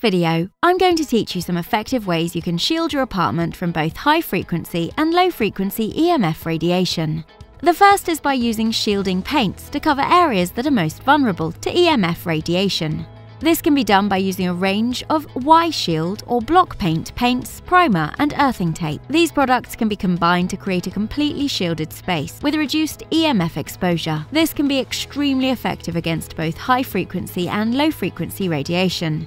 this video, I'm going to teach you some effective ways you can shield your apartment from both high-frequency and low-frequency EMF radiation. The first is by using shielding paints to cover areas that are most vulnerable to EMF radiation. This can be done by using a range of Y-Shield or Block Paint paints, primer and earthing tape. These products can be combined to create a completely shielded space with reduced EMF exposure. This can be extremely effective against both high-frequency and low-frequency radiation.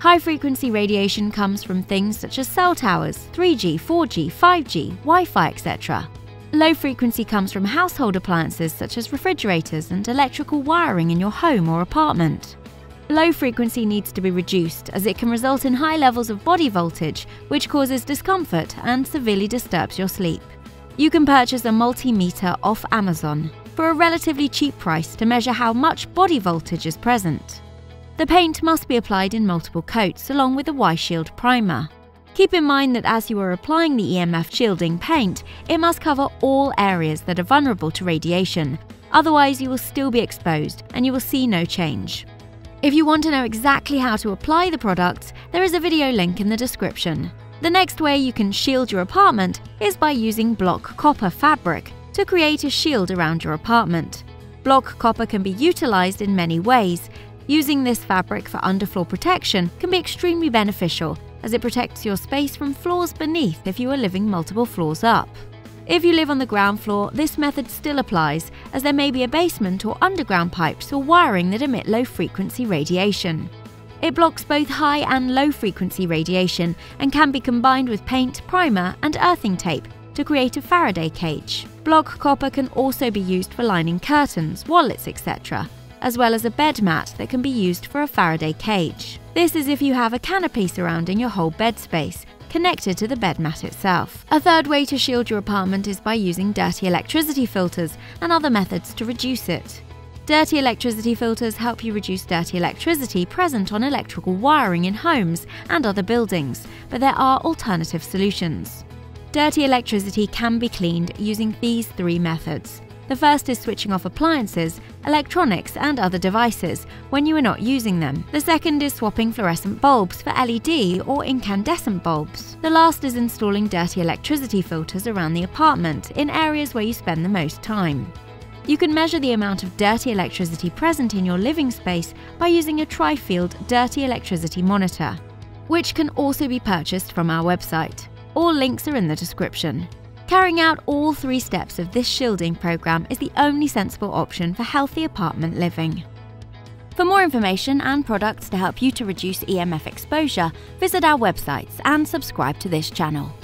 High-frequency radiation comes from things such as cell towers, 3G, 4G, 5G, Wi-Fi, etc. Low frequency comes from household appliances such as refrigerators and electrical wiring in your home or apartment. Low frequency needs to be reduced as it can result in high levels of body voltage, which causes discomfort and severely disturbs your sleep. You can purchase a multimeter off Amazon for a relatively cheap price to measure how much body voltage is present. The paint must be applied in multiple coats along with the Y-Shield primer. Keep in mind that as you are applying the EMF shielding paint, it must cover all areas that are vulnerable to radiation, otherwise you will still be exposed and you will see no change. If you want to know exactly how to apply the products, there is a video link in the description. The next way you can shield your apartment is by using block copper fabric to create a shield around your apartment. Block copper can be utilized in many ways. Using this fabric for underfloor protection can be extremely beneficial, as it protects your space from floors beneath if you are living multiple floors up. If you live on the ground floor, this method still applies, as there may be a basement or underground pipes or wiring that emit low-frequency radiation. It blocks both high and low-frequency radiation and can be combined with paint, primer and earthing tape to create a Faraday cage. Block copper can also be used for lining curtains, wallets, etc., as well as a bed mat that can be used for a Faraday cage. This is if you have a canopy surrounding your whole bed space, connected to the bed mat itself. A third way to shield your apartment is by using dirty electricity filters and other methods to reduce it. Dirty electricity filters help you reduce dirty electricity present on electrical wiring in homes and other buildings, but there are alternative solutions. Dirty electricity can be cleaned using these three methods. The first is switching off appliances, electronics and other devices when you are not using them. The second is swapping fluorescent bulbs for LED or incandescent bulbs. The last is installing dirty electricity filters around the apartment in areas where you spend the most time. You can measure the amount of dirty electricity present in your living space by using a TriField dirty electricity monitor, which can also be purchased from our website. All links are in the description. Carrying out all three steps of this shielding program is the only sensible option for healthy apartment living. For more information and products to help you to reduce EMF exposure, visit our websites and subscribe to this channel.